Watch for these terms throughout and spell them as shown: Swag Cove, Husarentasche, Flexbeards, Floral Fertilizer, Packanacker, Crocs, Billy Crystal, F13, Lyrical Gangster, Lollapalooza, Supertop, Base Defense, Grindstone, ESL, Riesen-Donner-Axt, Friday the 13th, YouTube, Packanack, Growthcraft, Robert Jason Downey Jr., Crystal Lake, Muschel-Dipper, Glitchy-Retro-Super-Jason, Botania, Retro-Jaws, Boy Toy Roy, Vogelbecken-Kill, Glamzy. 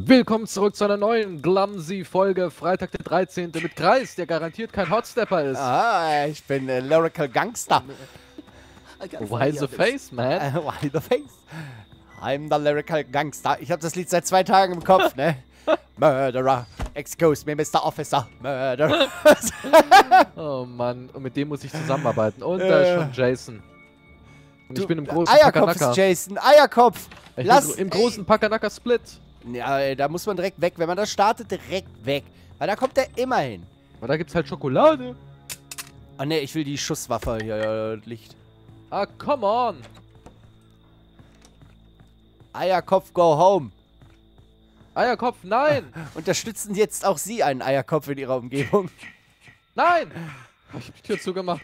Willkommen zurück zu einer neuen Glamzy-Folge, Freitag der 13. mit Kreis, der garantiert kein Hotstepper ist. Ah, ich bin Lyrical Gangster. Why the face, man? Why the face? I'm the Lyrical Gangster. Ich habe das Lied seit 2 Tagen im Kopf, ne? Murderer. Excuse me, Mr. Officer. Murderer. Oh Mann, und mit dem muss ich zusammenarbeiten. Und da ist schon Jason. Und du, ich bin im großen Packanacker. Eierkopf ist Jason, Eierkopf. Im großen Packanacker-Split. Ja, da muss man direkt weg. Wenn man das startet, direkt weg. Weil da kommt er immer hin. Aber da gibt's halt Schokolade. Ah ne, ich will die Schusswaffe hier, Licht. Ah, come on. Eierkopf, go home. Eierkopf, nein. Unterstützen jetzt auch Sie einen Eierkopf in Ihrer Umgebung? Nein. Ich hab die Tür zugemacht.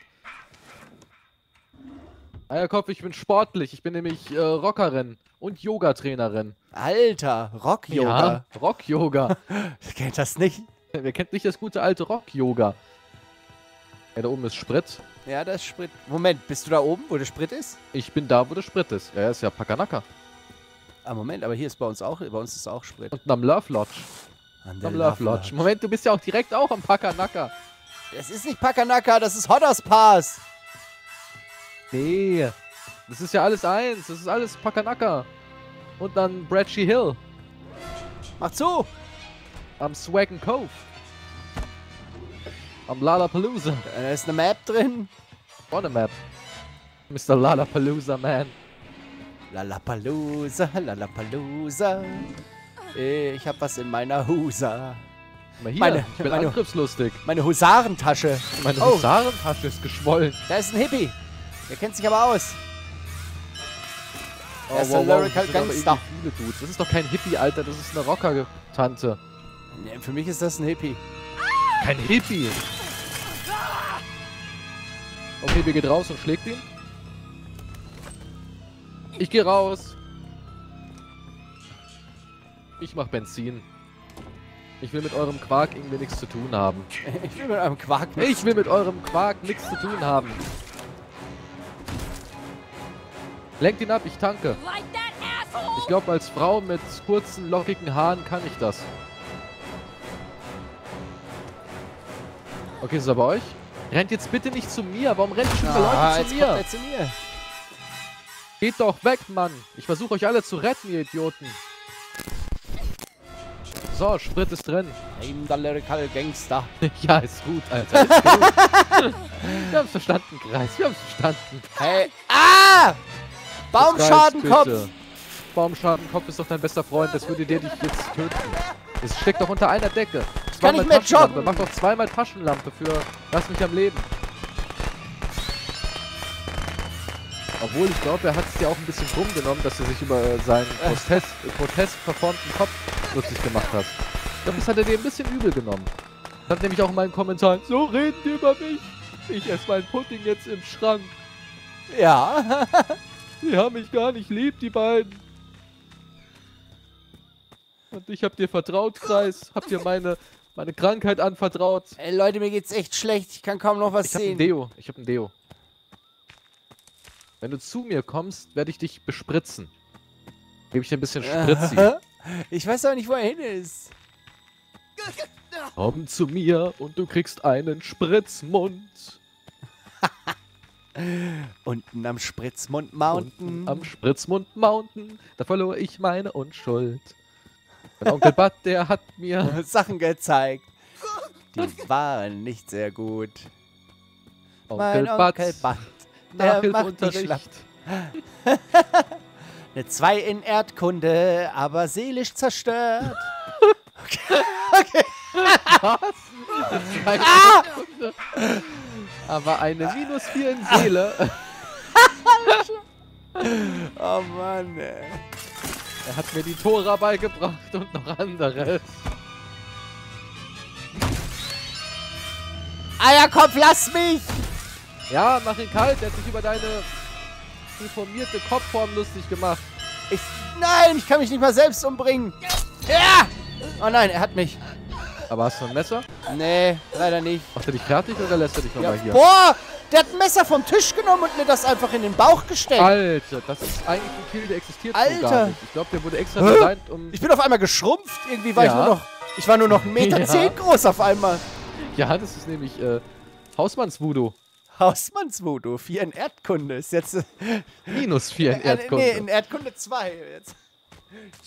Eierkopf, ich bin sportlich. Ich bin nämlich Rockerin und Yoga-Trainerin. Alter, Rock-Yoga. Ja, Rock-Yoga. Wer kennt das nicht? Wer kennt nicht das gute alte Rock-Yoga? Ja, da oben ist Sprit. Ja, da ist Sprit. Moment, bist du da oben, wo der Sprit ist? Ich bin da, wo der Sprit ist. Ja, ist ja Packanacker. Ah, Moment, aber hier ist bei uns ist auch Sprit. Und am Love Lodge. Am Love Lodge. Moment, du bist ja auch direkt am Packanacker. Das ist nicht Packanacker, das ist Hodder's Pass. Nee. Das ist ja alles eins. Das ist alles Packanacker. Und dann Bradshee Hill. Mach zu! Am Swag Cove. Am Lollapalooza. Da ist eine Map drin. Oh, eine Map. Mr. Lollapalooza, man. Lollapalooza, Lollapalooza. Ich hab was in meiner Husa. Ich bin angriffslustig. Meine Husarentasche. Meine Husarentasche ist geschwollen. Da ist ein Hippie. Der kennt sich aber aus. Oh, das ist ein Lyrical Gangster. Das ist doch kein Hippie, Alter. Das ist eine Rocker-Tante. Nee, für mich ist das ein Hippie. Kein Hippie. Okay, wir gehen raus und schlägt ihn. Ich gehe raus. Ich mach Benzin. Ich will mit eurem Quark irgendwie nichts zu tun haben. Ich will mit eurem Quark nichts zu tun haben. Lenkt ihn ab, ich tanke. Ich glaube, als Frau mit kurzen, lockigen Haaren kann ich das. Okay, ist er bei euch? Rennt jetzt bitte nicht zu mir. Warum rennt ihr schon Leute zu mir? Geht doch weg, Mann. Ich versuche euch alle zu retten, ihr Idioten. So, Sprit ist drin. I'm the Lyrical Gangster. Ja, ist gut, Alter. Ist gut. Wir haben's verstanden, Kreis. Wir haben's verstanden. Hey. Ah! Baumschadenkopf! Bitte. Baumschadenkopf ist doch dein bester Freund, das würde der dich jetzt töten. Es steckt doch unter einer Decke. Ich kann nicht mehr joggen. Mach doch 2-mal Taschenlampe für Lass mich am Leben. Obwohl, ich glaube, er hat es ja auch ein bisschen rumgenommen, dass er sich über seinen protestverformten Kopf lustig gemacht hat. Ich glaube, das hat er dir ein bisschen übel genommen. Das hat nämlich auch in meinen Kommentaren, so reden die über mich. Ich esse meinen Pudding jetzt im Schrank. Ja. Die haben mich gar nicht lieb, die beiden. Und ich hab dir vertraut, Kreis. Hab dir meine Krankheit anvertraut. Ey, Leute, mir geht's echt schlecht. Ich kann kaum noch was sehen. Ich hab ein Deo. Wenn du zu mir kommst, werde ich dich bespritzen. Gebe ich dir ein bisschen Spritzi. Ich weiß auch nicht, wo er hin ist. Komm zu mir und du kriegst einen Spritzmund. Unten am Spritzmund-Mountain. Unten am Spritzmund-Mountain, da verlor ich meine Unschuld. Mein Onkel Bud, der hat mir Sachen gezeigt, die waren nicht sehr gut. Onkel Bud, der macht mich schlapp. Eine 2 in Erdkunde, aber seelisch zerstört. Okay. Was? Aber eine -4 in Seele. Oh Mann, ey. Er hat mir die Tora beigebracht und noch anderes. Eierkopf, lass mich! Ja, mach ihn kalt. Er hat sich über deine deformierte Kopfform lustig gemacht. Nein, ich kann mich nicht mal selbst umbringen. Ja! Oh nein, er hat mich. Aber hast du ein Messer? Nee, leider nicht. Macht er dich fertig oder lässt er dich nochmal hier? Boah, Der hat ein Messer vom Tisch genommen und mir das einfach in den Bauch gesteckt. Alter, das ist eigentlich ein Kill, der existiert so gar nicht. Ich glaube, der wurde extra designt, um... Ich bin auf einmal geschrumpft. Irgendwie war ich war nur noch 1,10 Meter groß auf einmal. Ja, das ist nämlich Hausmanns-Voodoo. Hausmanns-Voodoo, 4 in Erdkunde ist jetzt... Minus 4 in Erdkunde. Nee, in Erdkunde 2 jetzt.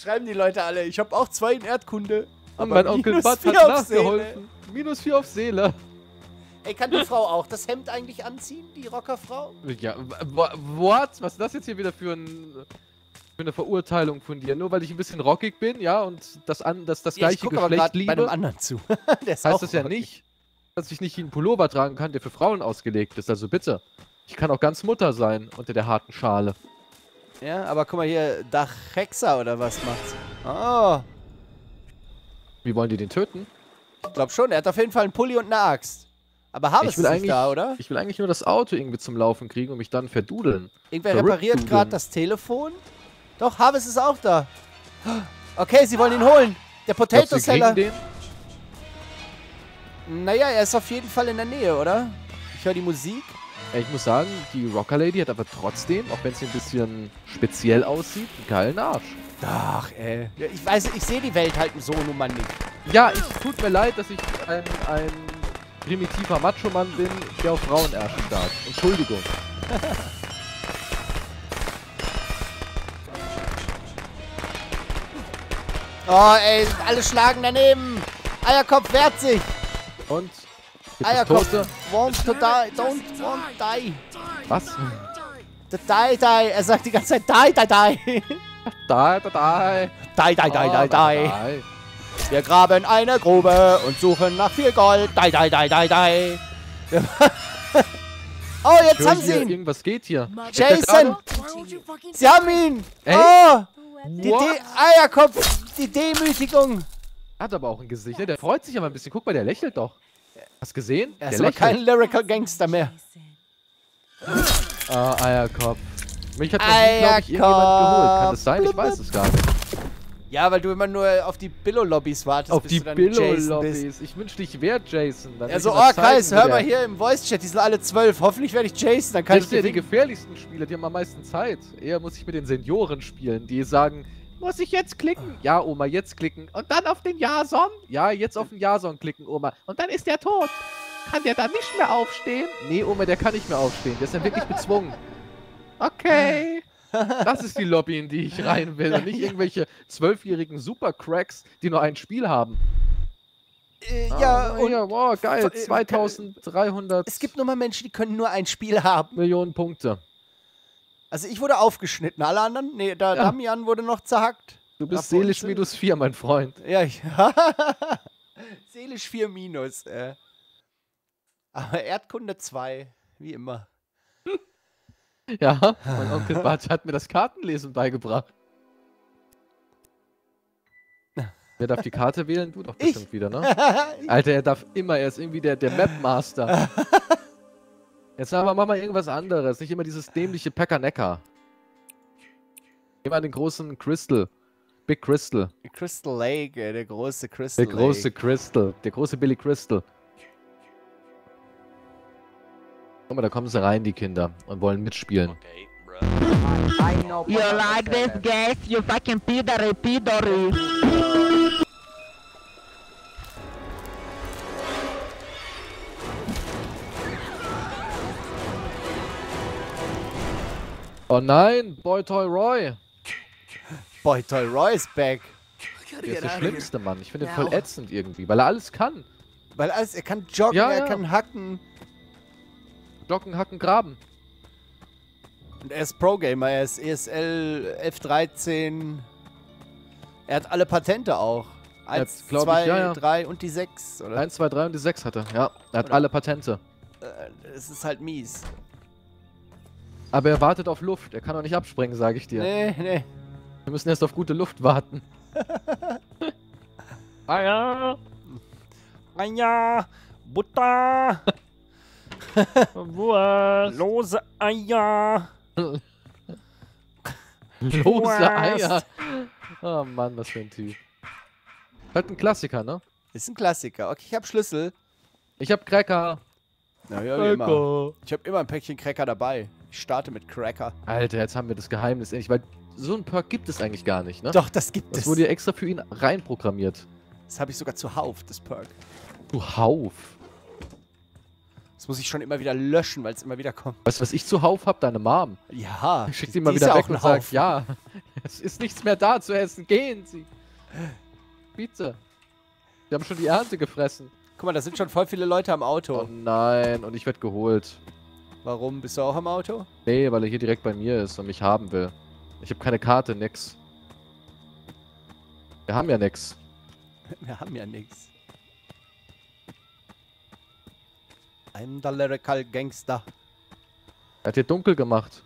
Schreiben die Leute alle, ich habe auch 2 in Erdkunde. Aber mein Onkel Bart hat nachgeholfen. Seele. Minus 4 auf Seele. Ey, kann die Frau auch das Hemd eigentlich anziehen, die Rockerfrau? Ja, what? Was ist das jetzt hier wieder für eine Verurteilung von dir? Nur weil ich ein bisschen rockig bin, ja, und das gleiche Geschlecht aber liebe, bei einem anderen zu. Heißt das ja nicht, dass ich nicht einen Pullover tragen kann, der für Frauen ausgelegt ist. Also bitte, ich kann auch ganz Mutter sein unter der harten Schale. Ja, aber guck mal hier, Dachhexer oder was macht's? Oh. Wie wollen die den töten? Ich glaube schon, er hat auf jeden Fall einen Pulli und eine Axt. Aber haben es nicht da, oder? Ich will eigentlich nur das Auto irgendwie zum Laufen kriegen und mich dann verdudeln. Irgendwer repariert gerade das Telefon. Doch, Harvest ist auch da. Okay, sie wollen ihn holen. Der Potato-Seller. Naja, er ist auf jeden Fall in der Nähe, oder? Ich höre die Musik. Ich muss sagen, die Rocker Lady hat aber trotzdem, auch wenn es ein bisschen speziell aussieht, einen geilen Arsch. Ach, ey. Ja, ich weiß, ich sehe die Welt halt so nun mal nicht. Ja, es tut mir leid, dass ich ein primitiver Macho-Mann bin, der auf Frauen erschen darf. Entschuldigung. Oh, ey, alle schlagen daneben. Eierkopf wehrt sich. Und? Eierkopf wants to die, don't want die. Was? Die, die. Er sagt die ganze Zeit die, die, die. Die, die, die. Die, die, die, die, die. Wir graben eine Grube und suchen nach viel Gold. Dei, dei, dei, dei, dei. Oh, jetzt haben sie ihn. Irgendwas geht hier. Jason. Sie haben ihn. Ey? Oh, die Eierkopf, die Demütigung. Hat aber auch ein Gesicht. Ne? Der freut sich aber ein bisschen. Guck mal, der lächelt doch. Hast gesehen? Er ist aber kein Lyrical Gangster mehr. Ah, Eierkopf. Mich hat noch nie, glaube ich, irgendjemand geholt. Kann das sein? Ich weiß es gar nicht. Ja, weil du immer nur auf die Billo-Lobbys wartest, auf bis die du dann Jason bist. Ich wünschte, ich wäre Jason. Dann also, oh, Kreis, hör mal hier im Voice-Chat, die sind alle 12. Hoffentlich werde ich Jason, dann kann ich dir ja die gefährlichsten Spieler, die haben am meisten Zeit. Eher muss ich mit den Senioren spielen, die sagen, muss ich jetzt klicken? Ja, Oma, jetzt klicken. Und dann auf den Ja-Son? Ja, jetzt auf den Ja-Son klicken, Oma. Und dann ist der tot. Kann der dann nicht mehr aufstehen? Nee, Oma, der kann nicht mehr aufstehen. Der ist dann wirklich bezwungen. Okay. Das ist die Lobby, in die ich rein will. Und nicht irgendwelche 12-jährigen Supercracks, die nur ein Spiel haben. Ja, und wow, geil. 2300. Es gibt nur mal Menschen, die können nur ein Spiel haben. Millionen Punkte. Also ich wurde aufgeschnitten. Alle anderen? Nee, der Damian wurde noch zerhackt. Du bist seelisch minus 4, mein Freund. Ja, seelisch 4 minus. Aber Erdkunde 2, wie immer. Ja, mein Onkel Bart hat mir das Kartenlesen beigebracht. Wer darf die Karte wählen? Du doch bestimmt wieder, ne? Alter, er darf immer. Er ist irgendwie der Mapmaster. Jetzt aber mach mal irgendwas anderes. Nicht immer dieses dämliche Packanack. Geh mal den großen Crystal. Big Crystal. Crystal Lake, der große Crystal Lake. Der große Crystal. Der große Billy Crystal. Guck mal, da kommen sie rein, die Kinder, und wollen mitspielen. Okay, you like this, guys? You fucking pidori, pidori. Oh nein, Boy Toy Roy. Boy Toy Roy ist back. Der ist der schlimmste Mann. Ich finde ihn voll ätzend irgendwie, weil er alles kann. Weil alles, er kann joggen, ja, er kann hacken. Glocken, hacken, graben. Und er ist Pro-Gamer, er ist ESL, F13. Er hat alle Patente auch. 1, 2, 3 und die 6, oder? 1, 2, 3 und die 6 hat er, ja. Er hat alle Patente. Es ist halt mies. Aber er wartet auf Luft, er kann doch nicht abspringen, sage ich dir. Nee, nee. Wir müssen erst auf gute Luft warten. Eier! Eier! Butter! Lose Eier. Lose Eier. Oh Mann, was für ein Typ. Halt ein Klassiker, ne? Ist ein Klassiker. Okay, ich hab Schlüssel. Ich hab Cracker. Na ja, wie immer. Ich habe immer ein Päckchen Cracker dabei. Ich starte mit Cracker. Alter, jetzt haben wir das Geheimnis endlich, weil so ein Perk gibt es eigentlich gar nicht, ne? Doch, das gibt es. Das wurde ja extra für ihn reinprogrammiert. Das habe ich sogar zuhauf, das Perk. Zuhauf? Das muss ich schon immer wieder löschen, weil es immer wieder kommt. Weißt du, was ich zuhauf habe? Deine Mom. Ja. Ich schicke sie immer wieder weg und sage, ja, es ist nichts mehr da zu essen, gehen Sie. Bitte. Wir haben schon die Ernte gefressen. Guck mal, da sind schon voll viele Leute am Auto. Oh nein, und ich werde geholt. Warum? Bist du auch am Auto? Nee, weil er hier direkt bei mir ist und mich haben will. Ich habe keine Karte, nix. Wir haben ja nix. Wir haben ja nix. I'm the Lyrical Gangster. Er hat hier dunkel gemacht.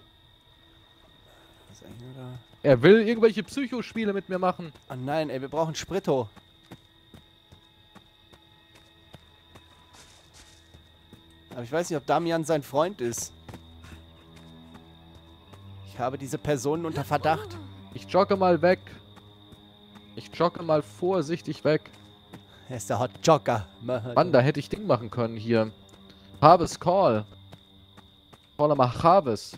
Was ist eigentlich da? Er will irgendwelche Psychospiele mit mir machen. Oh nein, ey, wir brauchen Spritto. Aber ich weiß nicht, ob Damian sein Freund ist. Ich habe diese Personen unter Verdacht. Ich jogge mal weg. Ich jogge mal vorsichtig weg. Er ist der Hot Jogger. Mann, da hätte ich Ding machen können hier. Harvest Call. Call mal Harvest.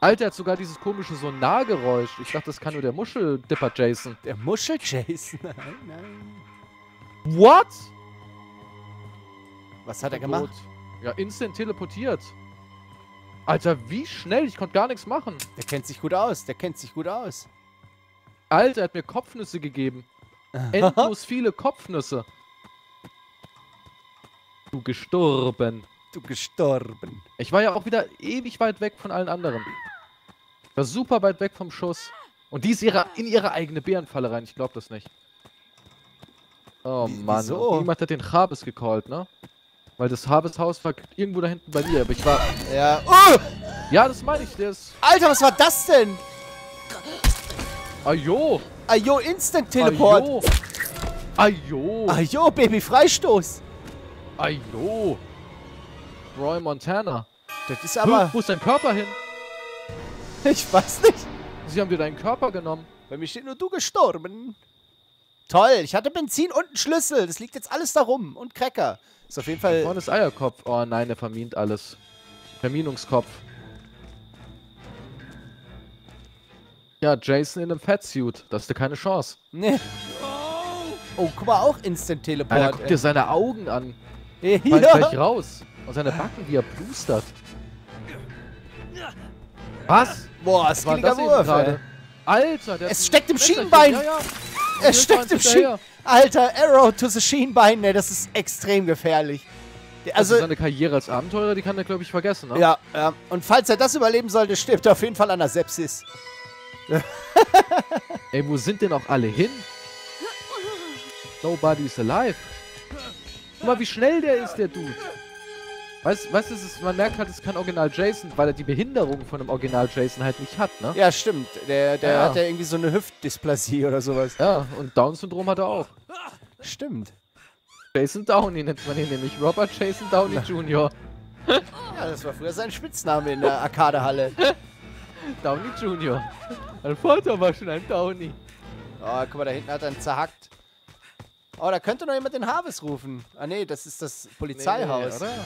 Alter, hat sogar dieses komische Sonargeräusch. Ich dachte, das kann nur der Muschel-Dipper Jason. Der Muschel-Jason? Nein, nein. What? Was hat er gemacht? Ja, instant teleportiert. Alter, wie schnell? Ich konnte gar nichts machen. Der kennt sich gut aus. Der kennt sich gut aus. Alter, er hat mir Kopfnüsse gegeben. Endlos viele Kopfnüsse. Du gestorben. Du gestorben. Ich war ja auch wieder ewig weit weg von allen anderen. Ich war super weit weg vom Schuss. Und die ist in ihre eigene Bärenfalle rein. Ich glaube das nicht. Oh Mann. Wieso? Niemand hat den Chabes gecallt, ne? Weil das Harvest-Haus war irgendwo da hinten bei dir, aber ich war... Ja, oh! Ja, das meine ich, das... Alter, was war das denn? Ajo! Ajo, Instant-Teleport! Ajo! Ajo! Ajo, Baby-Freistoß! Ajo! Roy Montana! Das ist aber... Wo ist dein Körper hin? Ich weiß nicht. Sie haben dir deinen Körper genommen. Bei mir steht nur du gestorben. Toll, ich hatte Benzin und einen Schlüssel. Das liegt jetzt alles da rum. Und Cracker. Ist auf jeden Fall... Vorne ist Eierkopf. Oh nein, der vermint alles. Verminungskopf. Ja, Jason in einem Fatsuit. Das ist da keine Chance. Nee. Oh, guck mal, auch Instant-Teleport. Alter, guck dir seine Augen an. Ja. Fall gleich raus. Und seine Backen, die er plustert. Was? Boah, es war das eben gerade. Alter, der... Es steckt im Schienenbein. Ja, ja. Es steckt im Schienbein. Alter, Arrow to the Schienbein, ne, das ist extrem gefährlich. Also seine Karriere als Abenteurer, die kann er, glaube ich, vergessen, ne? Ja, ja. Und falls er das überleben sollte, stirbt er auf jeden Fall an der Sepsis. Ey, wo sind denn auch alle hin? Nobody is alive. Guck mal, wie schnell der ist, der Dude. Weißt du, man merkt halt, es ist kein Original Jason, weil er die Behinderung von einem Original Jason halt nicht hat, ne? Ja, stimmt. Der ja. Hat ja irgendwie so eine Hüftdysplasie oder sowas. Ja, und Down-Syndrom hat er auch. Stimmt. Jason Downey nennt man ihn nämlich. Robert Jason Downey Jr. Ja, das war früher sein Spitzname in der Arkadehalle. Downey Jr. Mein Vater war schon ein Downey. Oh, guck mal, da hinten hat er einen zerhackt. Oh, da könnte noch jemand den Harvest rufen. Ah, nee, das ist das Polizeihaus. Nee, oder?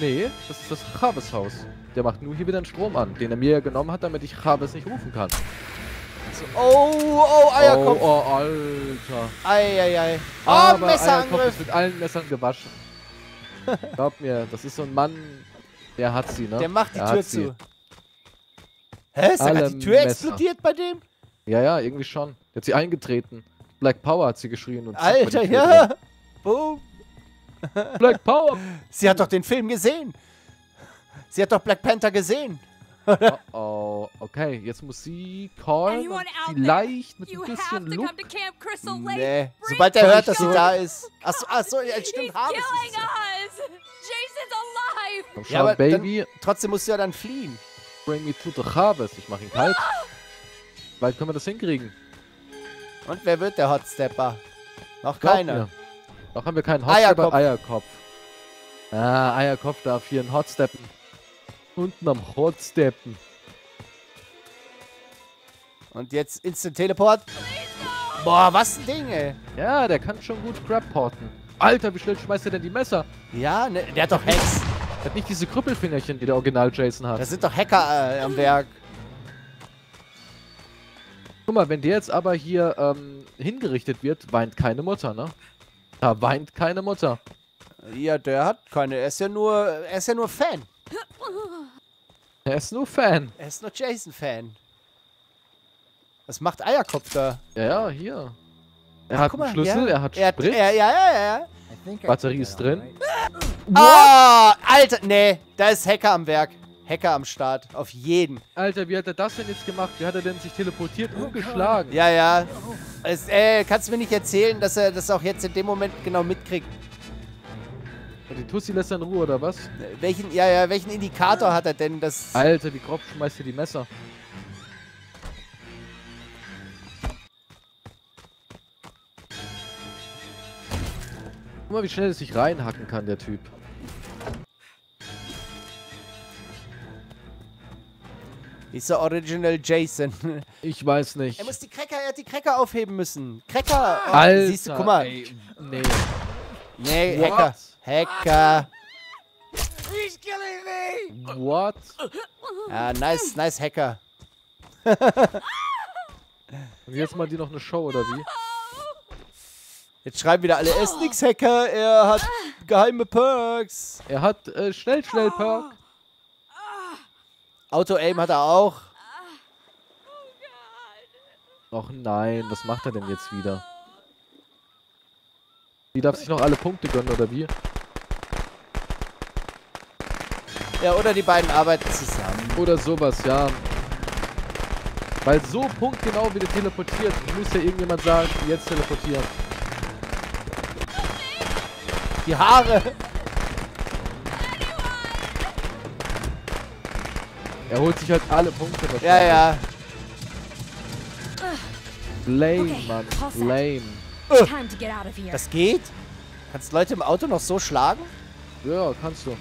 Nee, das ist das Chabes-Haus. Der macht nur hier wieder einen Strom an, den er mir ja genommen hat, damit ich Chabes nicht rufen kann. Also, oh, Eierkopf. Oh, oh, Alter. Eieiei. Oh, Messerangriff. Ist mit allen Messern gewaschen. Glaub mir, das ist so ein Mann, der hat sie, ne? Der macht die Tür zu. Hä? Ist die Tür explodiert bei dem? Ja, irgendwie schon. Der hat sie eingetreten. Black Power hat sie geschrien. Und Alter, ja. Drin. Boom. Black Power! Sie hat doch den Film gesehen! Sie hat doch Black Panther gesehen! Oh, okay, jetzt muss sie callen. Vielleicht mit ein bisschen Look. Nee, sobald er hört, dass sie da ist. Achso, ja, stimmt, Harvest ist ja. Komm schon, ja, aber Baby. Trotzdem musst du ja dann fliehen. Bring me to the Harvest, ich mach ihn kalt. Vielleicht können wir das hinkriegen. Und wer wird der Hotstepper? Noch keiner. Noch haben wir keinen Hotstepper. Eierkopf. Ah, Eierkopf darf hier einen Hotsteppen. Unten am Hotsteppen. Und jetzt Instant Teleport. Boah, was ein Ding, ey. Ja, der kann schon gut Grab porten. Alter, wie schnell schmeißt er denn die Messer? Ja, ne, der hat doch Hex. Er hat nicht diese Krüppelfingerchen, die der Original-Jason hat. Da sind doch Hacker am Werk. Guck mal, wenn der jetzt aber hier hingerichtet wird, weint keine Mutter, ne? Da weint keine Mutter. Ja, der hat keine. Er ist ja nur Fan. Er ist nur Fan. Er ist nur Jason-Fan. Was macht Eierkopf da? Ja, hier. Er hat einen Schlüssel, er hat Sprit. Ja. Batterie ist drin. Ah, Alter, nee, da ist Hacker am Werk. Hacker am Start, auf jeden. Alter, wie hat er das denn jetzt gemacht? Wie hat er denn sich teleportiert und geschlagen? Ja. Kannst du mir nicht erzählen, dass er das auch jetzt in dem Moment genau mitkriegt? Den Tussi lässt er in Ruhe, oder was? Welchen Indikator hat er denn? Das? Alter, wie grob schmeißt er die Messer? Guck mal, wie schnell es sich reinhacken kann, der Typ. Ist der Original Jason? Ich weiß nicht. Er hat die Cracker aufheben müssen. Cracker! Alter, siehst du, guck mal. Ey, nee. Nee, what? Hacker. He's killing me. What? Ah, nice Hacker. Und jetzt mal die noch eine Show, oder wie? Jetzt schreiben wieder alle, er ist nix Hacker, er hat geheime Perks. Er hat Schnell-Perk. Auto-Aim hat er auch. Och nein, was macht er denn jetzt wieder? Die darf sich noch alle Punkte gönnen, oder wie? Ja, oder die beiden arbeiten zusammen. Oder sowas, ja. Weil so punktgenau wieder teleportiert, muss ja irgendjemand sagen, jetzt teleportieren. Die Haare! Er holt sich halt alle Punkte. Ja. Lame, okay. Mann. Lame. Das geht? Kannst du Leute im Auto noch so schlagen? Ja, kannst du.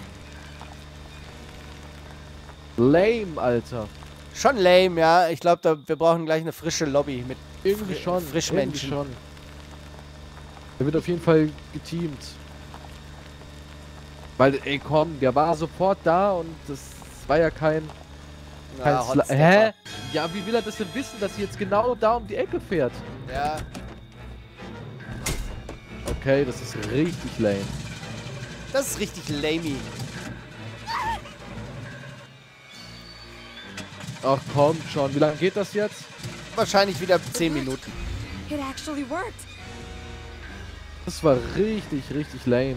Lame, Alter. Schon lame, ja. Ich glaube, wir brauchen gleich eine frische Lobby mit Frischmenschen. Der wird auf jeden Fall geteamt. Weil, ey, komm, der war sofort da und das war ja kein... Hä? Ja, wie will er das denn wissen, dass sie jetzt genau da um die Ecke fährt? Ja. Okay, das ist richtig lame. Das ist richtig lamey. Ach komm schon, wie lange geht das jetzt? Wahrscheinlich wieder 10 Minuten. Das war richtig lame.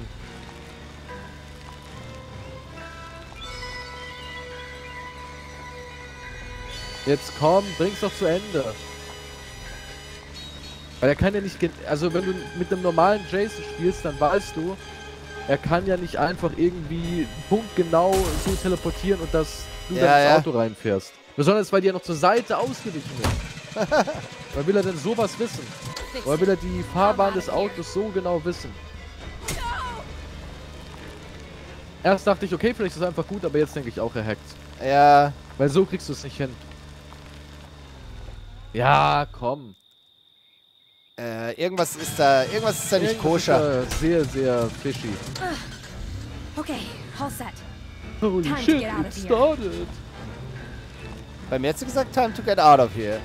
Jetzt komm, bring's doch zu Ende. Weil er kann ja nicht... Also wenn du mit einem normalen Jason spielst, dann weißt du, er kann ja nicht einfach irgendwie punktgenau so teleportieren und dass du dann ins Auto reinfährst. Besonders, weil die ja noch zur Seite ausgewichen ist. Weil will er denn sowas wissen? Weil will er die Fahrbahn des Autos so genau wissen? Erst dachte ich, okay, vielleicht ist es einfach gut, aber jetzt denke ich auch, er hackt. Ja. Weil so kriegst du es nicht hin. Ja, komm. Irgendwas ist da nicht koscher. Ist, sehr fishy. Okay, all set. Holy shit, it started. Bei mir hat sie gesagt, time to get out of here.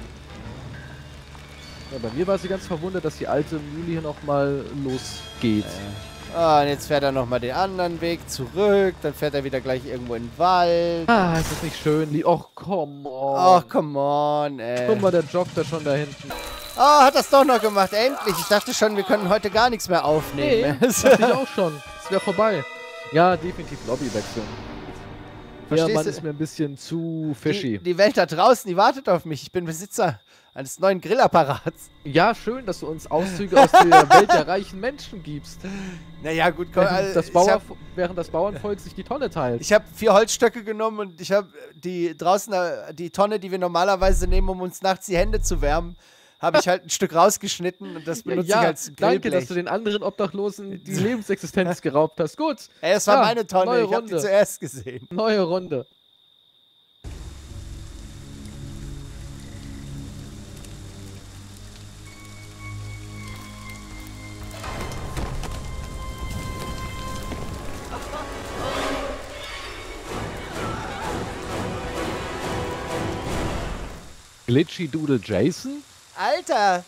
Ja, bei mir war sie ganz verwundert, dass die alte Mühle hier nochmal losgeht. Ah, und jetzt fährt er nochmal den anderen Weg zurück, dann fährt er wieder gleich irgendwo in den Wald. Ah, ist das nicht schön? Och, come on. Och, come on, ey. Guck mal, der joggt da schon da hinten. Ah, oh, hat das doch noch gemacht, endlich. Ich dachte schon, wir können heute gar nichts mehr aufnehmen. Nee, das dachte ich auch schon. Es wäre vorbei. Ja, definitiv Lobby wechseln. Ja, man ist mir ein bisschen zu fishy. Die Welt da draußen, die wartet auf mich. Ich bin Besitzer eines neuen Grillapparats. Ja, schön, dass du uns Auszüge aus der Welt der reichen Menschen gibst. Naja, gut, komm. Während das Bauernvolk sich die Tonne teilt. Ich habe 4 Holzstöcke genommen und ich habe die Tonne, die wir normalerweise nehmen, um uns nachts die Hände zu wärmen, habe ich halt ein Stück rausgeschnitten und das benutze ich als Grillblech. Danke, dass du den anderen Obdachlosen die Lebensexistenz geraubt hast. Gut. Ey, das war meine Tonne. Ich habe die zuerst gesehen. Neue Runde. Glitchy-Doodle-Jason? Alter!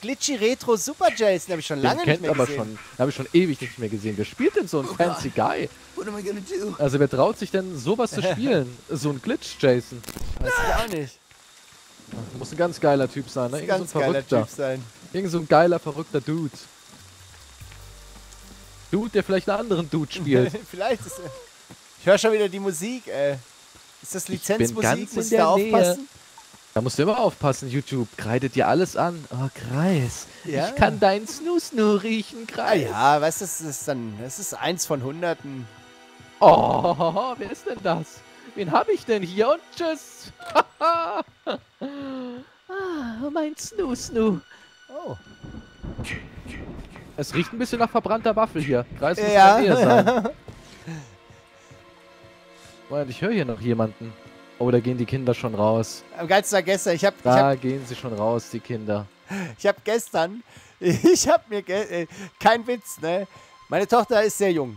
Glitchy-Retro-Super-Jason habe ich schon lange nicht mehr gesehen. Habe ich schon ewig nicht mehr gesehen. Wer spielt denn so ein fancy guy? What am I gonna do? Also wer traut sich denn sowas zu spielen? So ein Glitch-Jason? Weiß ich auch nicht. Muss ein ganz geiler Typ sein, ne? Irgend so ein verrückter Typ sein. Irgend so ein geiler, verrückter Dude. Dude, der vielleicht einen anderen Dude spielt. Vielleicht ist er. Ich höre schon wieder die Musik, ey. Ist das Lizenzmusik? Muss ich da aufpassen? Da musst du immer aufpassen, YouTube. Kreidet dir alles an. Oh, Kreis. Ja. Ich kann deinen Snoo-Snoo riechen, Kreis. Ah, ja, weißt du, das ist 1 von 100. Oh, wer ist denn das? Wen habe ich denn hier? Und tschüss. Ah, mein Snoo-Snoo. Oh. Es riecht ein bisschen nach verbrannter Waffel hier. Kreis muss ja bei dir sein. Moment, ich höre hier noch jemanden. Oh, da gehen die Kinder schon raus. Am geilsten war gestern, gehen sie schon raus, die Kinder. Ich habe gestern, kein Witz, ne? Meine Tochter ist sehr jung.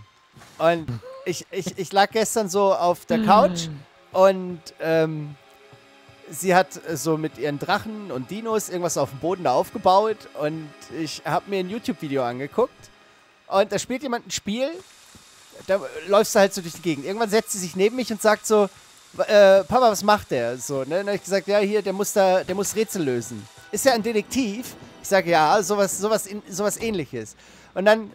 Und ich lag gestern so auf der Couch und sie hat so mit ihren Drachen und Dinos irgendwas auf dem Boden da aufgebaut und ich habe mir ein YouTube-Video angeguckt und da spielt jemand ein Spiel, da läufst du halt so durch die Gegend. Irgendwann setzt sie sich neben mich und sagt so, Papa, was macht der? So, ne? Dann habe ich gesagt, ja, hier, der muss Rätsel lösen. Ist ja ein Detektiv. Ich sage, ja, sowas Ähnliches. Und dann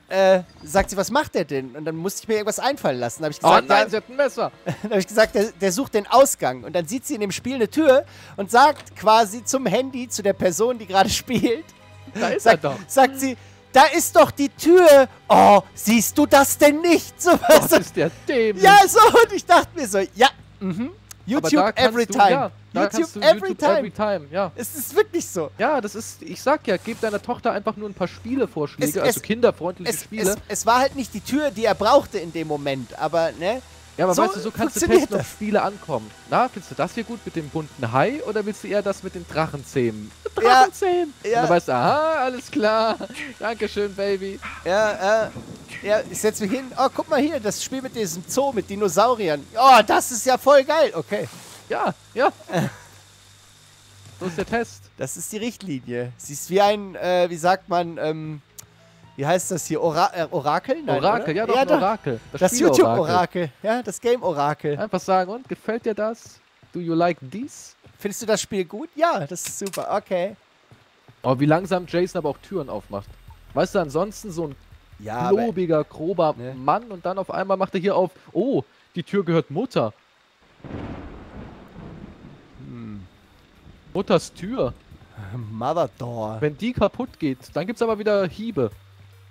sagt sie, was macht der denn? Und dann musste ich mir irgendwas einfallen lassen. Dann habe ich gesagt, oh nein, ja, sie hat ein Messer. Dann habe ich gesagt, der sucht den Ausgang. Und dann sieht sie in dem Spiel eine Tür und sagt quasi zum Handy, zu der Person, die gerade spielt, da ist er doch. Sagt sie, da ist doch die Tür. Oh, siehst du das denn nicht? So was. Das ist der dämlich. Ja, so. Und ich dachte mir so, ja. Mhm. YouTube every time. Ja, YouTube every time. Ja. Es ist wirklich so. Ja, das ist, ich sag ja, gib deiner Tochter einfach nur ein paar Spielevorschläge, also kinderfreundliche Spiele. Es war halt nicht die Tür, die er brauchte in dem Moment, aber, ne? Ja, aber so weißt du, so kannst du testen, ob Spiele ankommen. Na, findest du das hier gut mit dem bunten Hai oder willst du eher das mit den Drachenzähmen? Drachenzähmen! Ja, ja. Und dann weißt du, aha, alles klar. Dankeschön, Baby. Ja, ja, ich setz mich hin. Oh, guck mal hier, das Spiel mit diesem Zoo, mit Dinosauriern. Oh, das ist ja voll geil. Okay. Ja, ja. So ist der Test. Das ist die Richtlinie. Sie ist wie ein, wie sagt man, wie heißt das hier? Orakel? Nein, Orakel, ja, doch, ja, Orakel. Das YouTube-Orakel, ja, das Game-Orakel. Einfach sagen, und, gefällt dir das? Do you like this? Findest du das Spiel gut? Ja, das ist super, okay. Oh, wie langsam Jason aber auch Türen aufmacht. Weißt du, ansonsten so ein klobiger, grober Mann und dann auf einmal macht er hier auf, oh, die Tür gehört Mutter. Mutters Tür. Mother Door. Wenn die kaputt geht, dann gibt's aber wieder Hiebe.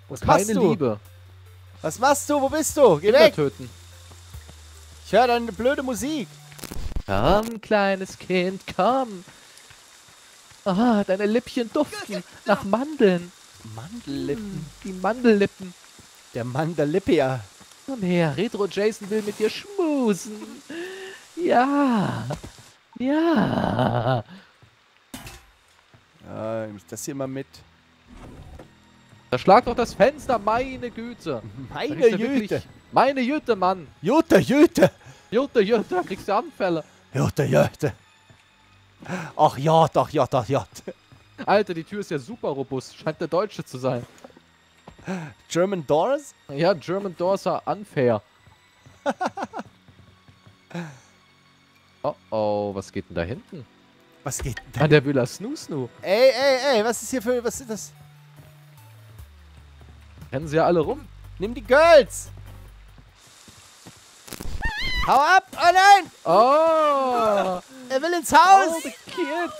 Was machst du? Liebe. Was machst du? Wo bist du? Geh weg! Töten. Ich höre deine blöde Musik. Komm, kleines Kind, komm. Ah, deine Lippchen duften nach Mandeln. Mandellippen. Die Mandellippen. Der Mandalippier. Komm her, Retro Jason will mit dir schmusen. Ja. Ja. Ich muss das hier mal mit. Da schlagt doch das Fenster, meine Güte. Meine Güte. Meine Güte, Mann. Jute, Jute. Jute, Jute, da kriegst du Anfälle. Jute, Jute. Ach ja, doch, ja, doch, ja. Alter, die Tür ist ja super robust. Scheint der Deutsche zu sein. German Doors? Ja, German Doors are unfair. Oh, oh, was geht denn da hinten? Was geht denn da? Der Wühler Snoo-Snoo. Ey, ey, ey, was ist hier für... Was ist das? Rennen sie ja alle rum. Nimm die Girls! Hau ab! Oh nein! Oh! Er will ins Haus! Oh, the kids!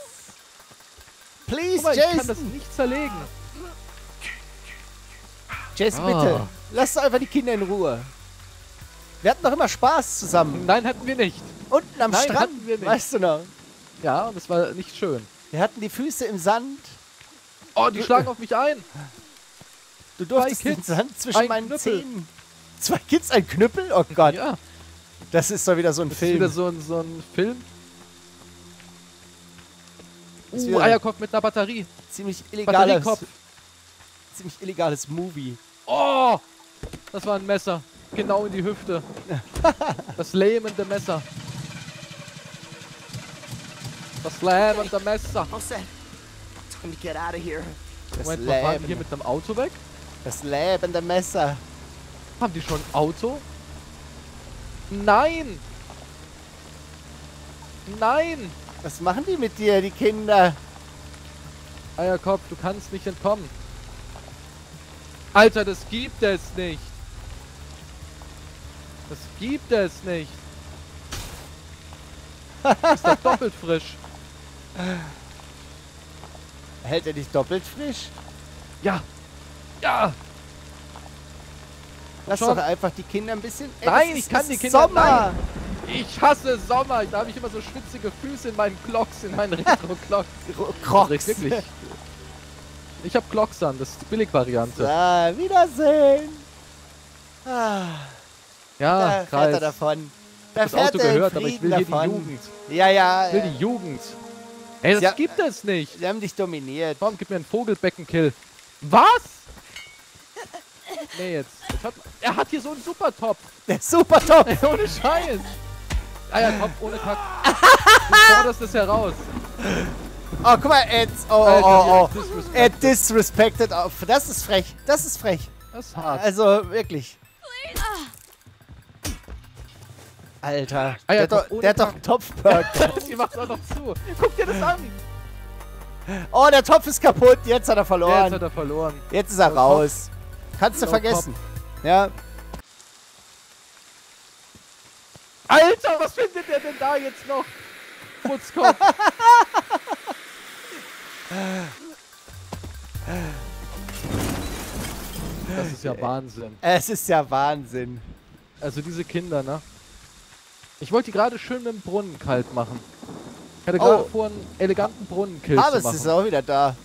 Please, mal, Jason! Ich kann das nicht zerlegen. Jason, bitte. Lass doch einfach die Kinder in Ruhe. Wir hatten doch immer Spaß zusammen. Nein, hatten wir nicht. Unten am Strand, weißt du noch? Ja, und es war nicht schön. Wir hatten die Füße im Sand. Oh, die schlagen auf mich ein. Du durftest den Sand zwischen meinen Zähnen. 2 Kids, ein Knüppel? Oh Gott. Ja. Das ist doch wieder so ein Film. Das ist wieder so ein Film. Eierkopf mit einer Batterie. Ziemlich illegales Movie. Oh! Das war ein Messer. Genau in die Hüfte. Das lähmende Messer. Das Slam und der Messer. Das Leben. Hier mit dem Auto weg? Das lebende Messer. Haben die schon ein Auto? Nein! Nein! Was machen die mit dir, die Kinder? Eierkopf, du kannst nicht entkommen. Alter, das gibt es nicht. Das gibt es nicht. Ist doch doppelt frisch. Hält er dich doppelt frisch? Ja. Ja. Lass doch einfach die Kinder ein bisschen... Ey, nein, ich kann die Kinder... Sommer! Nein. Ich hasse Sommer. Da habe ich immer so schwitzige Füße in meinen Glocks, in meinen Retro-Glocks. Crocs. Wirklich. Ich habe Glocks an, das ist die Billig-Variante. Ja, Wiedersehen. Ah. Ja, da fährt er davon. Da ich habe das Auto gehört, aber ich will davon. Hier die Jugend. Ja, ja. Ich will die Jugend. Ey, das gibt es nicht. Sie haben dich dominiert. Komm, gib mir einen Vogelbecken-Kill. Was? Nee, jetzt. Er hat hier so einen Supertop. Der Supertop. Ohne Scheiß. Eierkopf ohne Kack. Du forderst es heraus. Oh, guck mal, er disrespected. Das ist frech. Das ist frech. Das ist hart. Also, wirklich. Alter, der hat doch einen Topf-Perk. Die macht's auch noch zu. Guck dir das an. Oh, der Topf ist kaputt. Jetzt hat er verloren. Ja, jetzt hat er verloren. Jetzt ist er raus. Kannst du vergessen. Ja. Alter, was findet der denn da jetzt noch? Putzkopf. Das ist ja Wahnsinn. Es ist ja Wahnsinn. Also diese Kinder, ne? Ich wollte die gerade schön mit dem Brunnen kalt machen. Ich hatte gerade vor, einen eleganten Brunnenkill zu machen. Harvest ist auch wieder da.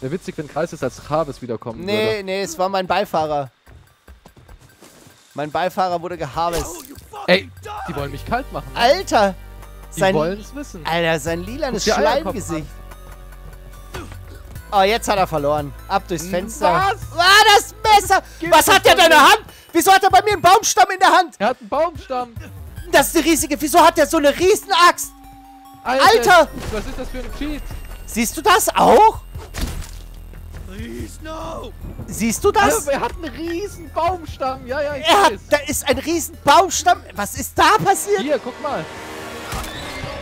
Wäre witzig, wenn Kreis jetzt als Harvest wiederkommt. Nee, nee, es war mein Beifahrer. Mein Beifahrer wurde geharvest. Ey, die wollen mich kalt machen. Ne? Alter! Die wollen es wissen. Alter, sein lilanes Schleimgesicht. Oh, jetzt hat er verloren. Ab durchs Fenster. Was? Ah, das Messer! Was hat der denn in der Hand? Wieso hat er bei mir einen Baumstamm in der Hand? Er hat einen Baumstamm. Das ist eine riesige... Wieso hat der so eine Riesenaxt? Alter! Was ist das für ein Cheat? Siehst du das auch? Please, no. Siehst du das? Also, er hat einen riesen Baumstamm. Ja, ja, ich weiß. Da ist ein riesen Baumstamm. Was ist da passiert? Hier, guck mal.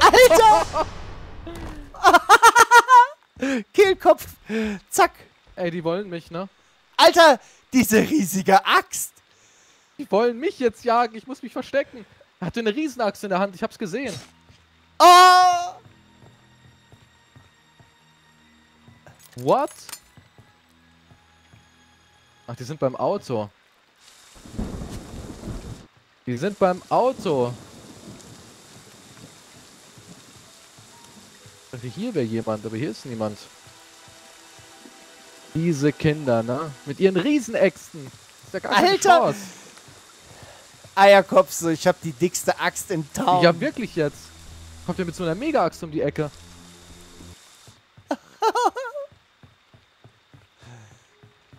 Alter! Kehlkopf. Zack. Ey, die wollen mich, ne? Alter, diese riesige Axt. Die wollen mich jetzt jagen. Ich muss mich verstecken. Er hatte eine Riesenaxt in der Hand, ich hab's gesehen. Oh! What? Ach, die sind beim Auto. Die sind beim Auto. Ich dachte, hier wäre jemand, aber hier ist niemand. Diese Kinder, ne? Mit ihren Riesenäxten. Ist ja gar keine Chance. Eierkopf, so, ich hab die dickste Axt im Town. Ja, wirklich jetzt. Kommt ja mit so einer Mega-Axt um die Ecke.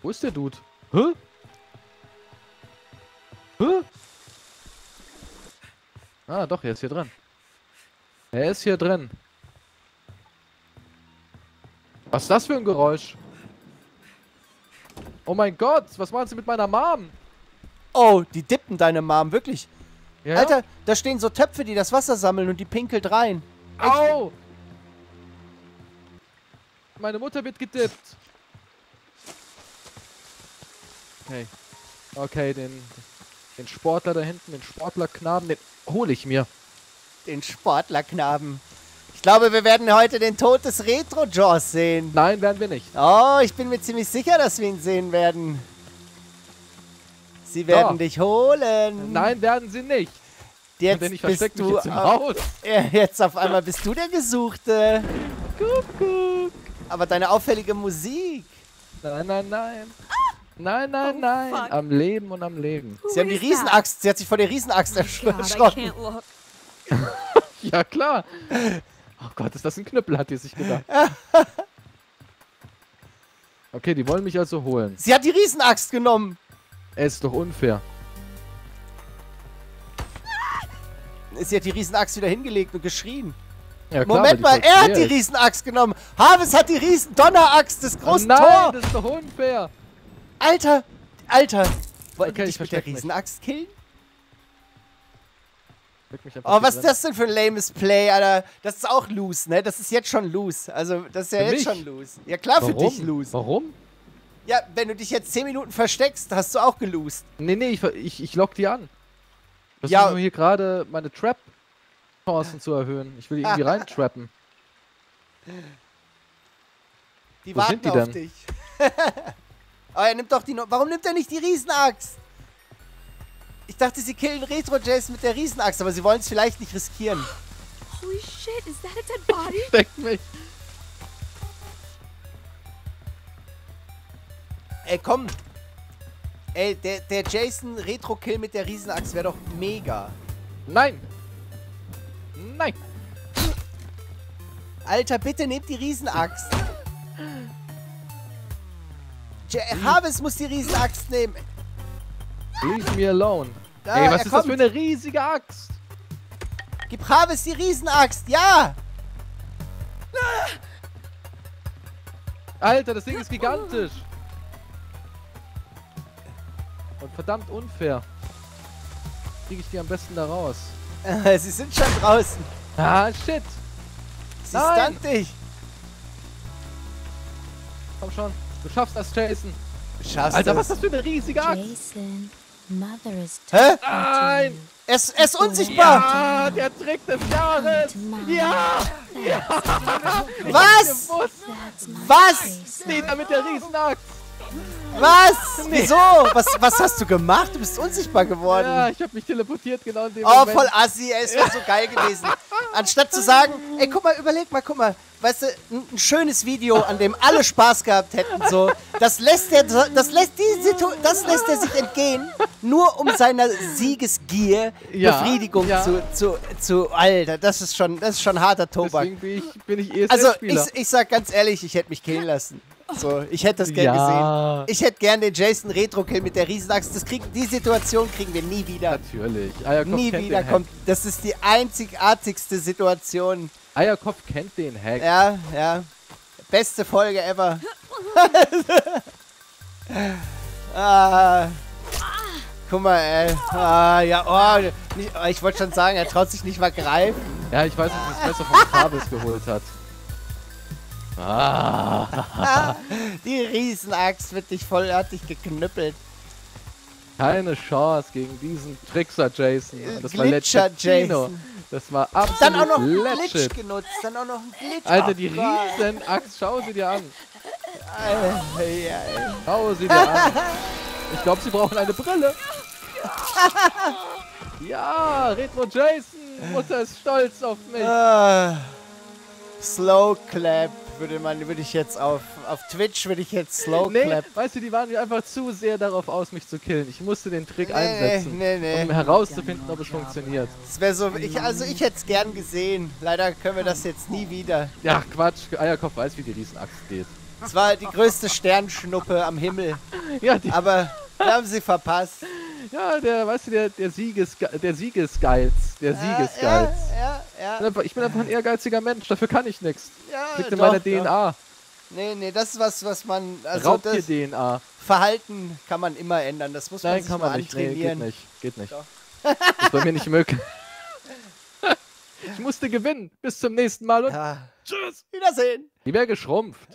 Wo ist der Dude? Hä? Hä? Ah, doch, er ist hier drin. Er ist hier drin. Was ist das für ein Geräusch? Oh mein Gott, was machen sie mit meiner Mom? Oh, die dippen deine Mom, wirklich. Ja, Alter, da stehen so Töpfe, die das Wasser sammeln und die pinkelt rein. Echt? Au! Meine Mutter wird gedippt. Okay. Okay, den Sportler da hinten, den Sportlerknaben, den hole ich mir. Den Sportlerknaben. Ich glaube, wir werden heute den Tod des Retro-Jaws sehen. Nein, werden wir nicht. Oh, ich bin mir ziemlich sicher, dass wir ihn sehen werden. Sie werden dich holen. Nein, werden sie nicht. Jetzt denn ich verstecke mich jetzt im Haus. Jetzt auf einmal bist du der Gesuchte. Kuckuck. Aber deine auffällige Musik. Nein, nein, nein. Nein, nein, nein. Am Leben und am Leben. Sie haben die Riesenaxt. Sie hat sich vor der Riesenaxt erschrocken. Ja, klar. Oh Gott, ist das ein Knüppel, hat die sich gedacht. Okay, die wollen mich also holen. Sie hat die Riesenaxt genommen. Es ist doch unfair. Sie hat die Riesenaxt wieder hingelegt und geschrien. Ja, klar, Moment mal, er hat die Riesenaxt genommen. Harvis hat die Riesen-Donner-Axt des großen Tor. Das ist doch unfair. Alter, Alter. Wollt ihr dich mit der Riesenaxt killen? Oh, was ist das denn für ein lames Play, Alter? Das ist auch loose, ne? Das ist jetzt schon loose. Also, das ist ja jetzt schon loose. Ja, klar, für dich loose. Warum? Ja, wenn du dich jetzt 10 Minuten versteckst, hast du auch gelost. Nee, nee, ich lock die an. Ich versuche nur hier gerade meine Trap-Chancen zu erhöhen. Ich will die irgendwie reintrappen. Die Wo warten sind die auf denn? Dich. Oh, er nimmt doch die... Warum nimmt er nicht die Riesenaxt? Ich dachte, sie killen Retro-Jason mit der Riesenaxt, aber sie wollen es vielleicht nicht riskieren. Holy shit, is that a dead body? Steckt mich. Ey, komm! Ey, der Jason Retro-Kill mit der Riesenaxt wäre doch mega. Nein! Nein! Alter, bitte nehmt die Riesenaxt! Harvis muss die Riesenaxt nehmen! Leave me alone! Da, ey, was ist das für eine riesige Axt? Gib Harvis die Riesenaxt! Ja! Alter, das Ding ist gigantisch! Und verdammt unfair. Kriege ich die am besten da raus. Sie sind schon draußen. Ah, shit. Sie stand dich. Komm schon. Du schaffst das, Jason. Du schaffst Alter, was ist das für eine riesige Axt? Jason, Mother is Hä? Nein! Er ist unsichtbar! Ja, der Trick des Jahres! Ja! Ja! Was? Was? Nee, da mit der Riesenaxt! Was? Wieso? Was hast du gemacht? Du bist unsichtbar geworden. Ja, ich hab mich teleportiert, genau in dem Moment. Voll assi, ey, es wäre so geil gewesen. Anstatt zu sagen, ey, guck mal, überleg mal, guck mal. Weißt du, ein schönes Video, an dem alle Spaß gehabt hätten, so. Das lässt er sich entgehen, nur um seiner Siegesgier Befriedigung Alter, das ist schon harter Tobak. Deswegen bin ich ESL-Spieler. Also, ich sag ganz ehrlich, ich hätte mich killen lassen. So, ich hätte das gern gesehen. Ich hätte gern den Jason Retro-Kill mit der Riesenaxt. Die Situation kriegen wir nie wieder. Natürlich. Eierkopf nie kennt wieder den kommt. Hack. Das ist die einzigartigste Situation. Eierkopf kennt den Hack. Ja, ja. Beste Folge ever. Guck mal, ey. Ich wollte schon sagen, er traut sich nicht mal greifen. Ja, ich weiß nicht, was besser von Kabels geholt hat. Die Riesenaxt hat dich geknüppelt. Keine Chance gegen diesen Trickser Jason. Das war Glitcher-Jason. Das war absolut Dann auch noch ein Glitch genutzt. Dann auch noch ein Glitch. Alter, die Riesenaxt, schau sie dir an. Schau sie dir an. Ich glaube, sie brauchen eine Brille. Ja, Retro-Jason. Mutter ist stolz auf mich. Slow Clap würde ich jetzt auf Twitch Slow Clap. Weißt du, die waren mir einfach zu sehr darauf aus, mich zu killen. Ich musste den Trick einsetzen, um herauszufinden, ob es funktioniert. Das wäre so, ich hätte es gern gesehen. Leider können wir das jetzt nie wieder. Ja, Quatsch. Eierkopf weiß, wie die Riesenaxt geht. Es war die größte Sternschnuppe am Himmel. Ja, aber wir haben sie verpasst. Ja, der Siegesgeiz. Ich bin einfach ein ehrgeiziger Mensch, dafür kann ich nichts. Ja, liegt in meiner DNA. Nee, das ist was man... Also raubt das dir DNA. Verhalten kann man immer ändern, das muss man sich mal antrainieren. Nein, geht nicht. Das ist bei mir nicht möglich. Ich musste gewinnen. Bis zum nächsten Mal und tschüss. Wiedersehen. Die wäre geschrumpft.